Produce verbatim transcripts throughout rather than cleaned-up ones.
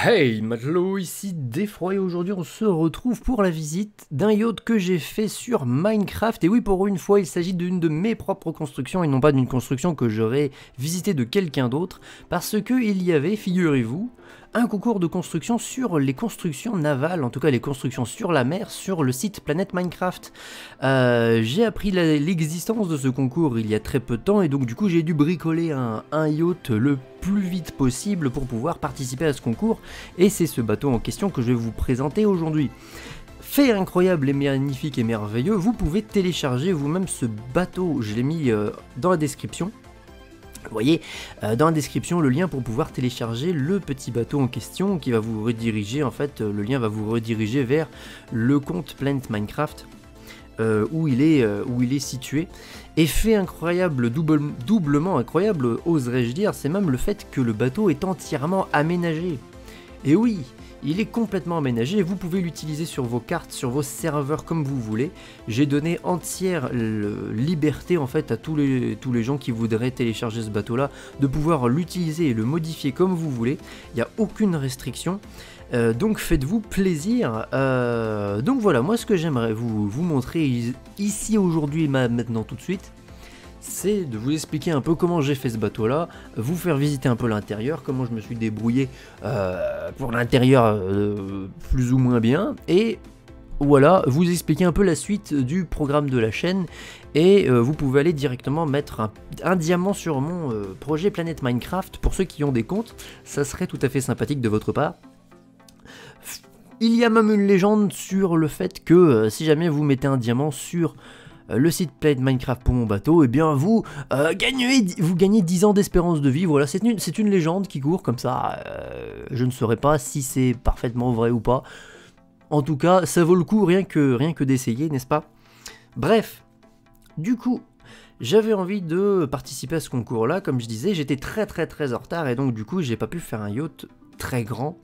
Hey Matelot, ici Defroi, aujourd'hui on se retrouve pour la visite d'un yacht que j'ai fait sur Minecraft. Et oui, pour une fois, il s'agit d'une de mes propres constructions et non pas d'une construction que j'aurais visitée de quelqu'un d'autre, parce qu'il y avait, figurez-vous, un concours de construction sur les constructions navales, en tout cas les constructions sur la mer, sur le site Planète Minecraft. Euh, j'ai appris l'existence de ce concours il y a très peu de temps et donc du coup j'ai dû bricoler un, un yacht le plus vite possible pour pouvoir participer à ce concours, et c'est ce bateau en question que je vais vous présenter aujourd'hui. Fait incroyable et magnifique et merveilleux, vous pouvez télécharger vous-même ce bateau, je l'ai mis euh, dans la description. Vous voyez, euh, dans la description, le lien pour pouvoir télécharger le petit bateau en question qui va vous rediriger, en fait, euh, le lien va vous rediriger vers le compte Planète Minecraft euh, où, il est, euh, où il est situé. Et fait incroyable, double, doublement incroyable, oserais-je dire, c'est même le fait que le bateau est entièrement aménagé. Et oui, il est complètement aménagé et vous pouvez l'utiliser sur vos cartes, sur vos serveurs comme vous voulez. J'ai donné entière liberté en fait à tous les, tous les gens qui voudraient télécharger ce bateau là, de pouvoir l'utiliser et le modifier comme vous voulez. Il n'y a aucune restriction, euh, donc faites-vous plaisir. Euh, donc voilà, moi ce que j'aimerais vous, vous montrer ici aujourd'hui, maintenant tout de suite, c'est de vous expliquer un peu comment j'ai fait ce bateau là, vous faire visiter un peu l'intérieur, comment je me suis débrouillé euh, pour l'intérieur euh, plus ou moins bien, et voilà, vous expliquer un peu la suite du programme de la chaîne. Et euh, vous pouvez aller directement mettre un, un diamant sur mon euh, projet Planète Minecraft pour ceux qui ont des comptes, ça serait tout à fait sympathique de votre part. Il y a même une légende sur le fait que euh, si jamais vous mettez un diamant sur le site Planète Minecraft pour mon bateau, et eh bien vous, euh, gagnez, vous gagnez dix ans d'espérance de vie. Voilà, c'est une, c'est une légende qui court comme ça, euh, je ne saurais pas si c'est parfaitement vrai ou pas. En tout cas, ça vaut le coup rien que, rien que d'essayer, n'est-ce pas? Bref, du coup, j'avais envie de participer à ce concours-là, comme je disais, j'étais très très très en retard, et donc du coup, j'ai pas pu faire un yacht très grand.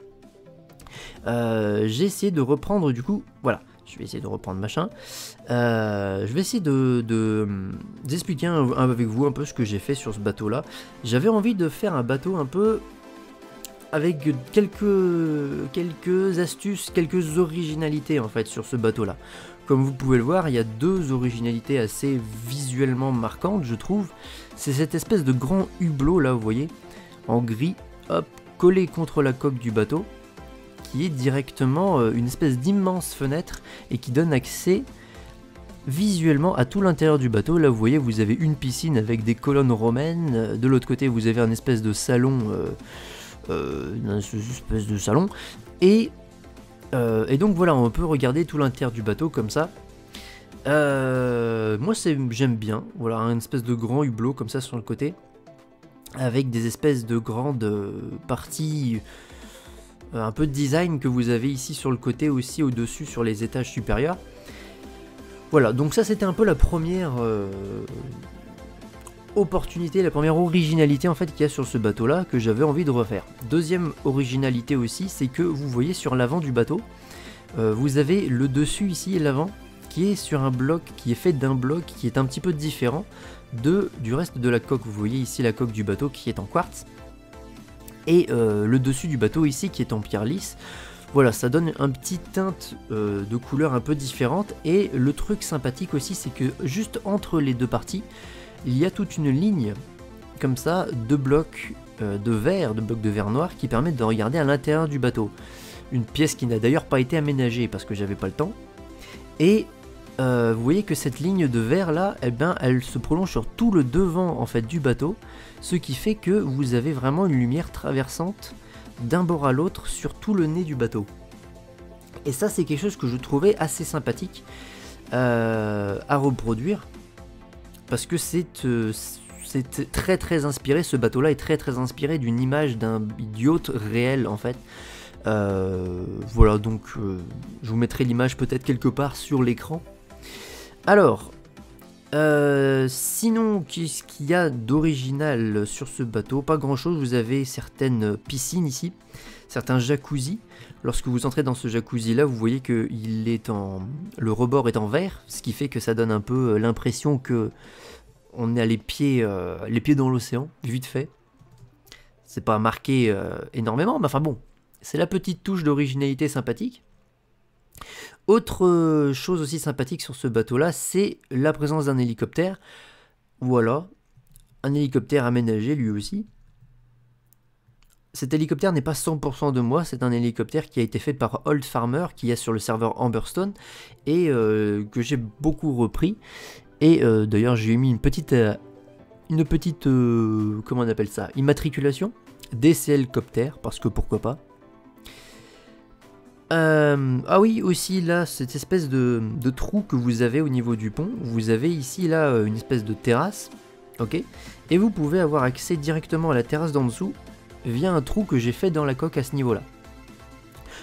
Euh, j'ai essayé de reprendre du coup, voilà. Je vais essayer de reprendre machin. Euh, je vais essayer de, de, d'expliquer avec vous un peu ce que j'ai fait sur ce bateau-là. J'avais envie de faire un bateau un peu avec quelques, quelques astuces, quelques originalités en fait sur ce bateau-là. Comme vous pouvez le voir, il y a deux originalités assez visuellement marquantes, je trouve. C'est cette espèce de grand hublot là, vous voyez, en gris, hop, collé contre la coque du bateau, qui est directement une espèce d'immense fenêtre et qui donne accès visuellement à tout l'intérieur du bateau. Là vous voyez, vous avez une piscine avec des colonnes romaines, de l'autre côté vous avez un espèce de salon, euh, euh, une espèce de salon, et, euh, et donc voilà, on peut regarder tout l'intérieur du bateau comme ça. Euh, moi j'aime bien, voilà, une espèce de grand hublot comme ça sur le côté, avec des espèces de grandes parties, un peu de design que vous avez ici sur le côté aussi, au-dessus sur les étages supérieurs. Voilà, donc ça c'était un peu la première euh, opportunité, la première originalité en fait qu'il y a sur ce bateau là, que j'avais envie de refaire. Deuxième originalité aussi, c'est que vous voyez sur l'avant du bateau, euh, vous avez le dessus ici et l'avant qui est sur un bloc, qui est fait d'un bloc qui est un petit peu différent de, du reste de la coque. Vous voyez ici la coque du bateau qui est en quartz, et euh, le dessus du bateau ici qui est en pierre lisse. Voilà, ça donne un petit teinte euh, de couleur un peu différente. Et le truc sympathique aussi, c'est que juste entre les deux parties, il y a toute une ligne comme ça de blocs euh, de verre, de blocs de verre noir qui permettent de regarder à l'intérieur du bateau. Une pièce qui n'a d'ailleurs pas été aménagée parce que j'avais pas le temps. Et euh, vous voyez que cette ligne de verre là, eh ben, elle se prolonge sur tout le devant en fait du bateau. Ce qui fait que vous avez vraiment une lumière traversante d'un bord à l'autre sur tout le nez du bateau. Et ça c'est quelque chose que je trouvais assez sympathique euh, à reproduire. Parce que c'est euh, très très inspiré, ce bateau là est très très inspiré d'une image d'un yacht réel en fait. Euh, voilà, donc euh, je vous mettrai l'image peut-être quelque part sur l'écran. Alors... Euh, sinon, qu'est-ce qu'il y a d'original sur ce bateau? Pas grand-chose. Vous avez certaines piscines ici, certains jacuzzi. Lorsque vous entrez dans ce jacuzzi-là, vous voyez que il est en... le rebord est en verre, ce qui fait que ça donne un peu l'impression que on a les pieds, euh, les pieds dans l'océan, vite fait. C'est pas marqué euh, énormément, mais enfin bon, C'est la petite touche d'originalité sympathique. Autre chose aussi sympathique sur ce bateau-là, c'est la présence d'un hélicoptère. Voilà, un hélicoptère aménagé lui aussi. Cet hélicoptère n'est pas cent pour cent de moi, c'est un hélicoptère qui a été fait par Old Farmer, qui est sur le serveur Amberstone, et euh, que j'ai beaucoup repris. Et euh, d'ailleurs, j'ai mis une petite, euh, une petite, euh, comment on appelle ça, immatriculation, D C L-copter, parce que pourquoi pas. Euh, ah oui, aussi là, cette espèce de, de trou que vous avez au niveau du pont, vous avez ici là une espèce de terrasse, ok, et vous pouvez avoir accès directement à la terrasse d'en dessous, via un trou que j'ai fait dans la coque à ce niveau là.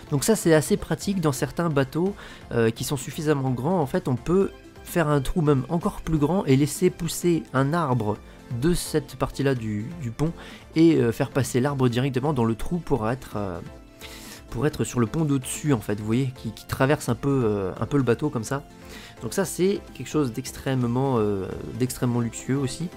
Donc ça c'est assez pratique dans certains bateaux euh, qui sont suffisamment grands. En fait on peut faire un trou même encore plus grand et laisser pousser un arbre de cette partie là du, du pont et euh, faire passer l'arbre directement dans le trou pour être, euh, pour être sur le pont d'au-dessus en fait, vous voyez, qui, qui traverse un peu, euh, un peu le bateau comme ça. Donc ça c'est quelque chose d'extrêmement euh, d'extrêmement luxueux aussi.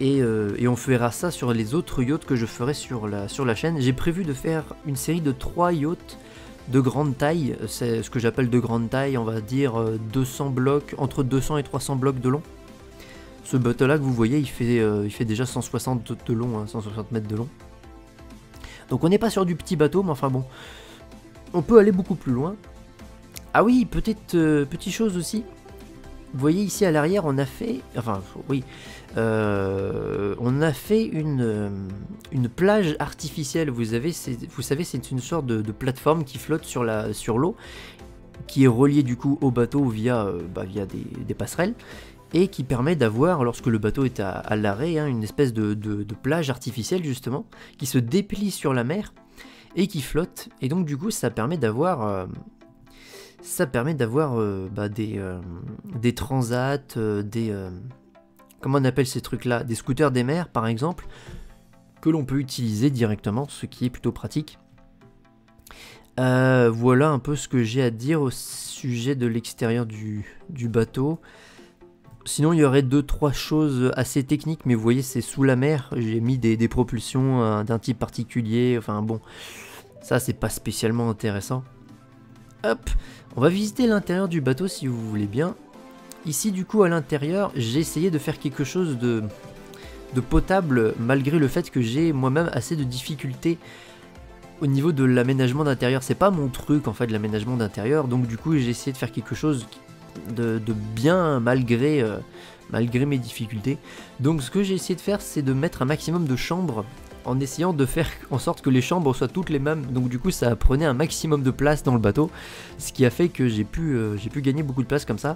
Et, euh, et on fera ça sur les autres yachts que je ferai sur la, sur la chaîne. J'ai prévu de faire une série de trois yachts de grande taille. C'est ce que j'appelle de grande taille, on va dire deux cents blocs, entre deux cents et trois cents blocs de long. Ce bateau là que vous voyez, il fait, euh, il fait déjà cent soixante de long, hein, cent soixante mètres de long. Donc on n'est pas sur du petit bateau, mais enfin bon, on peut aller beaucoup plus loin. Ah oui, petite, euh, petite chose aussi. Vous voyez ici à l'arrière, on a fait, enfin oui, euh, on a fait une, une plage artificielle. Vous, avez, vous savez, c'est une sorte de, de plateforme qui flotte sur l'eau, sur qui est reliée du coup au bateau via, bah, via des, des passerelles, et qui permet d'avoir, lorsque le bateau est à, à l'arrêt, hein, une espèce de, de, de plage artificielle justement, qui se déplie sur la mer et qui flotte. Et donc du coup, ça permet d'avoir... Euh, ça permet d'avoir euh, bah, des, euh, des transats, euh, des... Euh, comment on appelle ces trucs-là? Des scooters des mers, par exemple, que l'on peut utiliser directement, ce qui est plutôt pratique. Euh, voilà un peu ce que j'ai à dire au sujet de l'extérieur du, du bateau. Sinon, il y aurait deux, trois choses assez techniques, mais vous voyez, c'est sous la mer. J'ai mis des, des propulsions euh, d'un type particulier. Enfin, bon, ça, c'est pas spécialement intéressant. Hop, on va visiter l'intérieur du bateau si vous voulez bien. Ici du coup à l'intérieur, j'ai essayé de faire quelque chose de, de potable malgré le fait que j'ai moi-même assez de difficultés au niveau de l'aménagement d'intérieur. C'est pas mon truc en fait l'aménagement d'intérieur, donc du coup j'ai essayé de faire quelque chose de, de bien malgré, euh, malgré mes difficultés. Donc ce que j'ai essayé de faire, c'est de mettre un maximum de chambres, en essayant de faire en sorte que les chambres soient toutes les mêmes, donc du coup ça prenait un maximum de place dans le bateau, ce qui a fait que j'ai pu, euh, j'ai pu gagner beaucoup de place comme ça.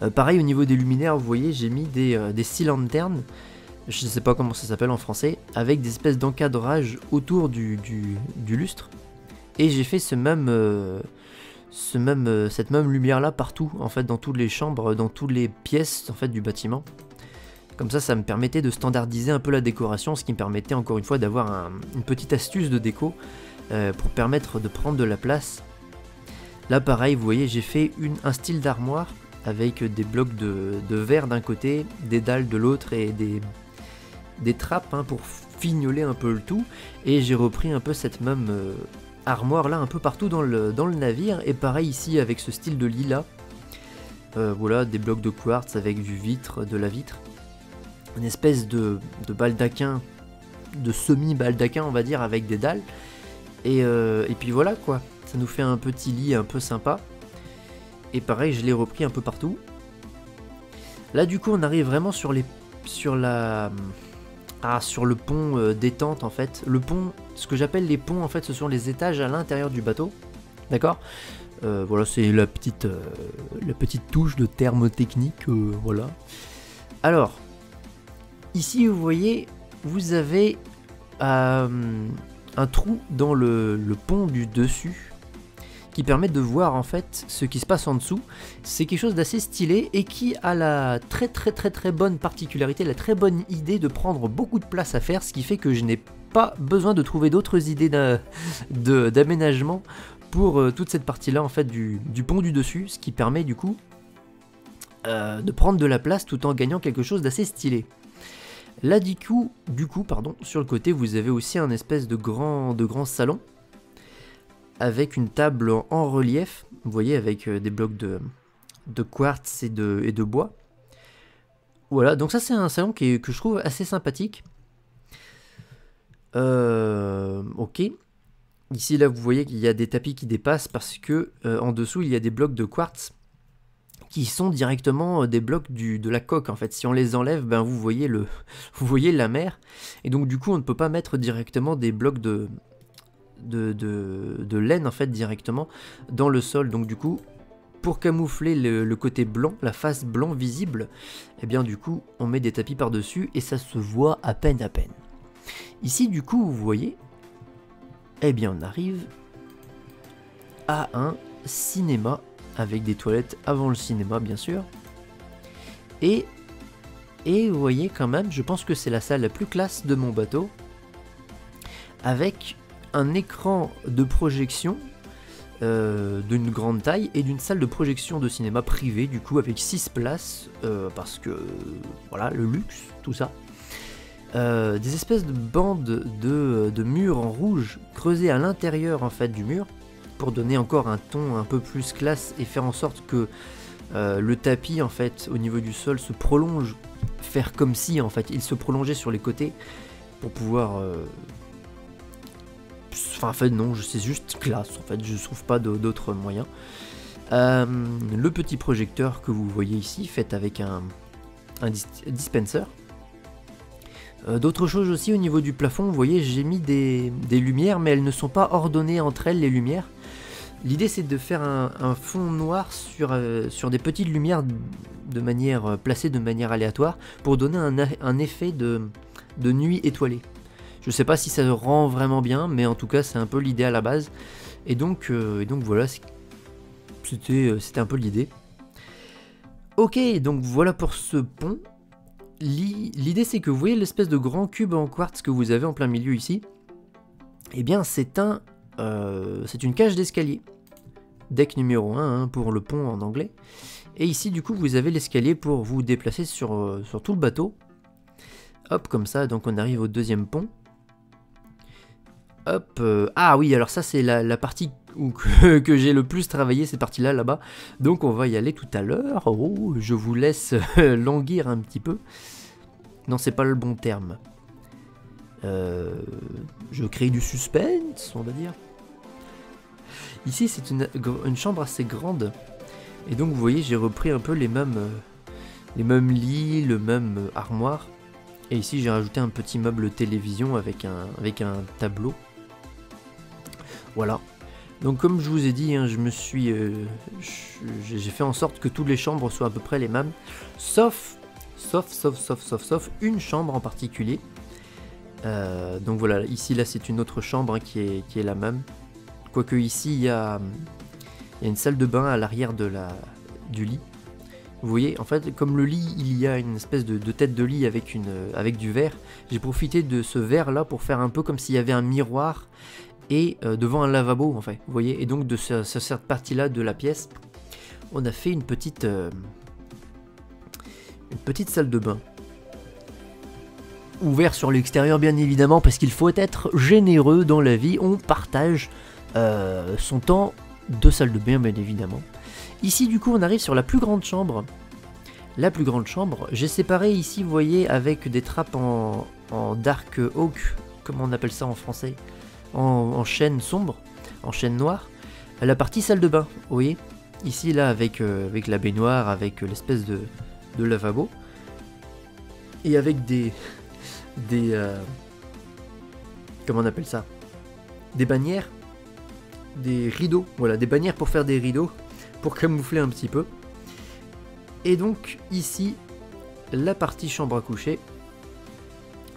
Euh, pareil au niveau des luminaires, vous voyez j'ai mis des, euh, des six lanternes, je ne sais pas comment ça s'appelle en français, avec des espèces d'encadrage autour du, du, du lustre, et j'ai fait ce même, euh, ce même, euh, cette même lumière là partout, en fait dans toutes les chambres, dans toutes les pièces en fait du bâtiment. Comme ça, ça me permettait de standardiser un peu la décoration, ce qui me permettait encore une fois d'avoir un, une petite astuce de déco euh, pour permettre de prendre de la place. Là, pareil, vous voyez, j'ai fait une, un style d'armoire avec des blocs de, de verre d'un côté, des dalles de l'autre et des, des trappes hein, pour fignoler un peu le tout. Et j'ai repris un peu cette même euh, armoire là un peu partout dans le, dans le navire. Et pareil ici avec ce style de lit là, euh, voilà, des blocs de quartz avec du vitre, de la vitre. Une espèce de, de baldaquin, de semi-baldaquin on va dire, avec des dalles, et, euh, et puis voilà quoi, ça nous fait un petit lit un peu sympa, et pareil je l'ai repris un peu partout. Là du coup on arrive vraiment sur les, sur la, ah, sur le pont euh, détente en fait, le pont, ce que j'appelle les ponts en fait, ce sont les étages à l'intérieur du bateau, d'accord. Euh, voilà c'est la petite, euh, la petite touche de terme technique, euh, voilà. Alors ici, vous voyez, vous avez euh, un trou dans le, le pont du dessus qui permet de voir en fait ce qui se passe en dessous. C'est quelque chose d'assez stylé et qui a la très très très très bonne particularité, la très bonne idée de prendre beaucoup de place à faire, ce qui fait que je n'ai pas besoin de trouver d'autres idées d'aménagement pour euh, toute cette partie-là en fait du, du pont du dessus, ce qui permet du coup euh, de prendre de la place tout en gagnant quelque chose d'assez stylé. Là du coup, du coup pardon, sur le côté vous avez aussi un espèce de grand, de grand salon avec une table en relief, vous voyez, avec des blocs de, de quartz et de, et de bois. Voilà, donc ça c'est un salon qui est, que je trouve assez sympathique. Euh, ok. Ici là vous voyez qu'il y a des tapis qui dépassent parce que euh, en dessous il y a des blocs de quartz qui sont directement des blocs du, de la coque en fait. Si on les enlève, ben vous voyez le, vous voyez la mer. Et donc du coup on ne peut pas mettre directement des blocs de, de, de, de laine en fait directement dans le sol. Donc du coup pour camoufler le, le côté blanc, la face blanc visible, eh bien du coup on met des tapis par dessus et ça se voit à peine à peine. Ici du coup vous voyez, eh bien on arrive à un cinéma, avec des toilettes avant le cinéma bien sûr. Et, et vous voyez quand même, je pense que c'est la salle la plus classe de mon bateau, avec un écran de projection euh, d'une grande taille et d'une salle de projection de cinéma privée du coup avec six places, euh, parce que voilà, le luxe, tout ça. Euh, des espèces de bandes de, de murs en rouge creusées à l'intérieur en fait du mur pour donner encore un ton un peu plus classe et faire en sorte que euh, le tapis en fait au niveau du sol se prolonge, faire comme si en fait il se prolongeait sur les côtés pour pouvoir euh... enfin en fait non, c'est juste classe en fait, je trouve pas d'autres moyens. Euh, le petit projecteur que vous voyez ici fait avec un, un dis dispenser. D'autres choses aussi au niveau du plafond, vous voyez j'ai mis des, des lumières mais elles ne sont pas ordonnées entre elles les lumières. L'idée c'est de faire un, un fond noir sur, euh, sur des petites lumières de manière euh, placées de manière aléatoire pour donner un, un effet de, de nuit étoilée. Je sais pas si ça rend vraiment bien mais en tout cas c'est un peu l'idée à la base. Et donc, euh, et donc voilà, c'était euh, un peu l'idée. Ok, donc voilà pour ce pont. L'idée c'est que vous voyez l'espèce de grand cube en quartz que vous avez en plein milieu ici, et eh bien c'est un, euh, c'est une cage d'escalier, deck numéro un hein, pour le pont en anglais, et ici du coup vous avez l'escalier pour vous déplacer sur, euh, sur tout le bateau, hop comme ça, donc on arrive au deuxième pont, hop, euh, ah oui alors ça c'est la, la partie où que, que j'ai le plus travaillé, cette partie là là-bas, donc on va y aller tout à l'heure. Oh, je vous laisse languir un petit peu. Non, c'est pas le bon terme. Euh, je crée du suspense, on va dire. Ici, c'est une, une chambre assez grande, et donc vous voyez, j'ai repris un peu les mêmes, les mêmes lits, le même armoire, et ici j'ai rajouté un petit meuble télévision avec un, avec un tableau. Voilà. Donc comme je vous ai dit, hein, je me suis, euh, j'ai fait en sorte que toutes les chambres soient à peu près les mêmes, sauf, sauf, sauf, sauf, sauf, sauf une chambre en particulier. Euh, donc voilà, ici là c'est une autre chambre hein, qui, est, qui est la même. Quoique ici il y a, y a une salle de bain à l'arrière de la, du lit. Vous voyez, en fait, comme le lit, il y a une espèce de, de tête de lit avec, une, avec du verre. J'ai profité de ce verre là pour faire un peu comme s'il y avait un miroir. Et euh, devant un lavabo en fait, vous voyez, et donc de ce, ce, cette partie là de la pièce on a fait une petite euh, une petite salle de bain ouverte sur l'extérieur bien évidemment, parce qu'il faut être généreux dans la vie, on partage euh, son temps de salle de bain bien évidemment. Ici du coup on arrive sur la plus grande chambre, la plus grande chambre, j'ai séparé ici vous voyez avec des trappes en, en dark oak, comment on appelle ça en français, En, en chaîne sombre, en chaîne noire, la partie salle de bain, vous voyez, ici là avec, euh, avec la baignoire, avec euh, l'espèce de, de lavabo, et avec des, des, euh, comment on appelle ça, des bannières, des rideaux, voilà, des bannières pour faire des rideaux, pour camoufler un petit peu, et donc ici, la partie chambre à coucher,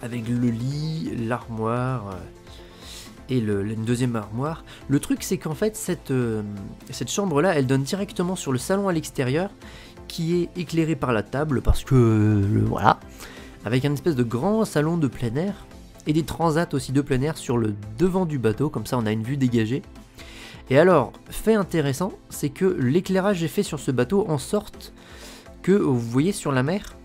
avec le lit, l'armoire, euh, et le, une deuxième armoire. Le truc c'est qu'en fait cette, euh, cette chambre là elle donne directement sur le salon à l'extérieur qui est éclairé par la table parce que euh, voilà, avec un espèce de grand salon de plein air et des transats aussi de plein air sur le devant du bateau, comme ça on a une vue dégagée. Et alors fait intéressant c'est que l'éclairage est fait sur ce bateau en sorte que vous voyez sur la mer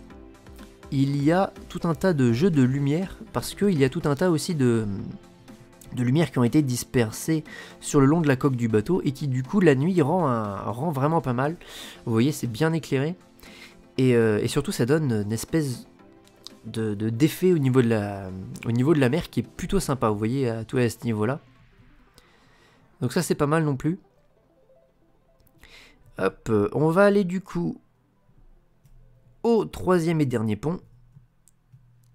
il y a tout un tas de jeux de lumière, parce qu'il y a tout un tas aussi de, de lumières qui ont été dispersées sur le long de la coque du bateau, et qui du coup la nuit rend, un, rend vraiment pas mal. Vous voyez, c'est bien éclairé, et, euh, et surtout ça donne une espèce de, de d'effet au niveau de la, au niveau de la mer qui est plutôt sympa, vous voyez, à tout à ce niveau-là. Donc ça c'est pas mal non plus. Hop, on va aller du coup au troisième et dernier pont,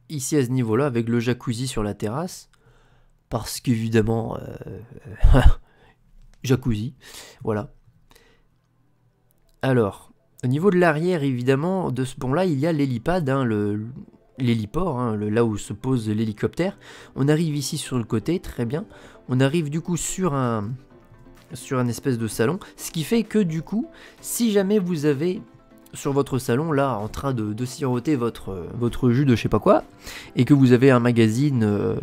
ici à ce niveau-là, avec le jacuzzi sur la terrasse, parce qu'évidemment, euh, jacuzzi, voilà. Alors, au niveau de l'arrière, évidemment, de ce pont-là, il y a l'hélipad, hein, le, l'héliport, hein, le, là où se pose l'hélicoptère. On arrive ici sur le côté, très bien. On arrive du coup sur un, sur un espèce de salon, ce qui fait que du coup, si jamais vous avez... sur votre salon là en train de, de siroter votre, votre jus de je sais pas quoi, et que vous avez un magazine euh,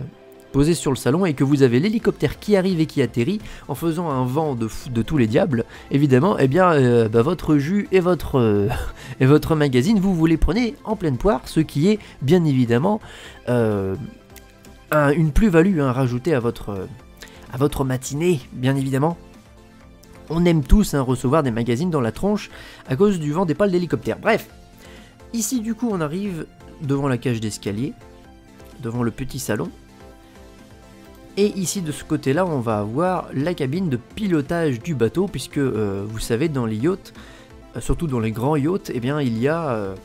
posé sur le salon, et que vous avez l'hélicoptère qui arrive et qui atterrit en faisant un vent de, de tous les diables, évidemment, eh bien euh, bah, votre jus et votre, euh, et votre magazine, vous vous les prenez en pleine poire, ce qui est bien évidemment euh, un, une plus-value, hein, rajoutée à votre, à votre matinée, bien évidemment. On aime tous, hein, recevoir des magazines dans la tronche à cause du vent des pales d'hélicoptère. Bref, ici du coup on arrive devant la cage d'escalier, devant le petit salon. Et ici de ce côté là on va avoir la cabine de pilotage du bateau, puisque euh, vous savez, dans les yachts, euh, surtout dans les grands yachts, eh bien il y a... Euh,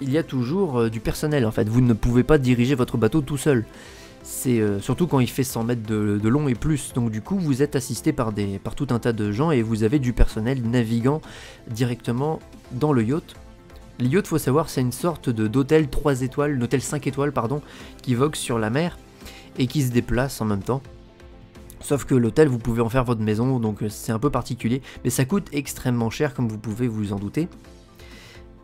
il y a toujours euh, du personnel en fait. Vous ne pouvez pas diriger votre bateau tout seul. C'est euh, surtout quand il fait cent mètres de, de long et plus, donc du coup vous êtes assisté par, des, par tout un tas de gens, et vous avez du personnel naviguant directement dans le yacht. Le yacht, faut savoir, c'est une sorte d'hôtel trois étoiles, d'hôtel cinq étoiles pardon, qui vogue sur la mer et qui se déplace en même temps. Sauf que l'hôtel, vous pouvez en faire votre maison, donc c'est un peu particulier, mais ça coûte extrêmement cher comme vous pouvez vous en douter.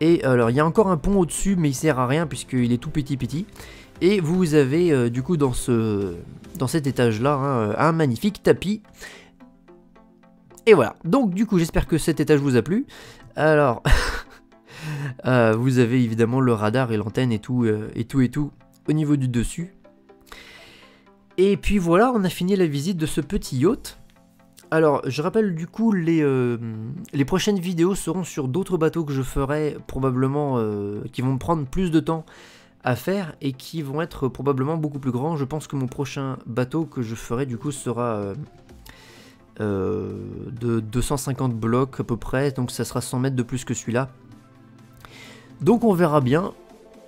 Et alors il y a encore un pont au-dessus, mais il sert à rien puisqu'il est tout petit petit. Et vous avez euh, du coup dans, ce, dans cet étage là, hein, un magnifique tapis. Et voilà, donc du coup j'espère que cet étage vous a plu. Alors, euh, vous avez évidemment le radar et l'antenne et tout, euh, et tout et tout au niveau du dessus. Et puis voilà, on a fini la visite de ce petit yacht. Alors, je rappelle du coup, les, euh, les prochaines vidéos seront sur d'autres bateaux que je ferai probablement, euh, qui vont me prendre plus de temps à faire et qui vont être probablement beaucoup plus grands. Je pense que mon prochain bateau que je ferai du coup sera euh, euh, de deux cent cinquante blocs à peu près, donc ça sera cent mètres de plus que celui-là, donc on verra bien.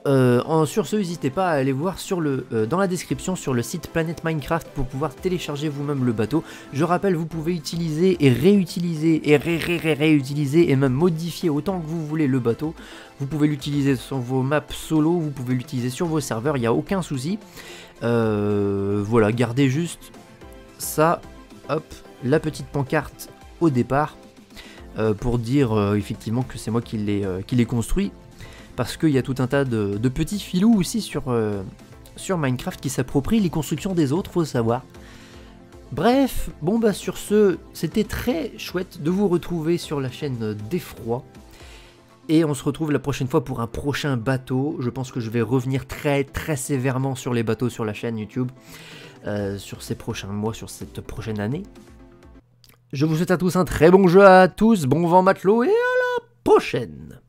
Euh, en, sur ce, n'hésitez pas à aller voir sur le, euh, dans la description sur le site Planète Minecraft pour pouvoir télécharger vous-même le bateau. Je rappelle, vous pouvez utiliser et réutiliser et ré ré ré réutiliser et même modifier autant que vous voulez le bateau. Vous pouvez l'utiliser sur vos maps solo, vous pouvez l'utiliser sur vos serveurs, il n'y a aucun souci. Euh, voilà, gardez juste ça, hop, la petite pancarte au départ euh, pour dire euh, effectivement que c'est moi qui l'ai euh, qui l'ai construit. Parce qu'il y a tout un tas de, de petits filous aussi sur, euh, sur Minecraft qui s'approprient les constructions des autres, faut savoir. Bref, bon bah sur ce, c'était très chouette de vous retrouver sur la chaîne Defroi. Et on se retrouve la prochaine fois pour un prochain bateau. Je pense que je vais revenir très très sévèrement sur les bateaux sur la chaîne YouTube. Euh, sur ces prochains mois, sur cette prochaine année. Je vous souhaite à tous un très bon jeu, à tous, bon vent matelot, et à la prochaine.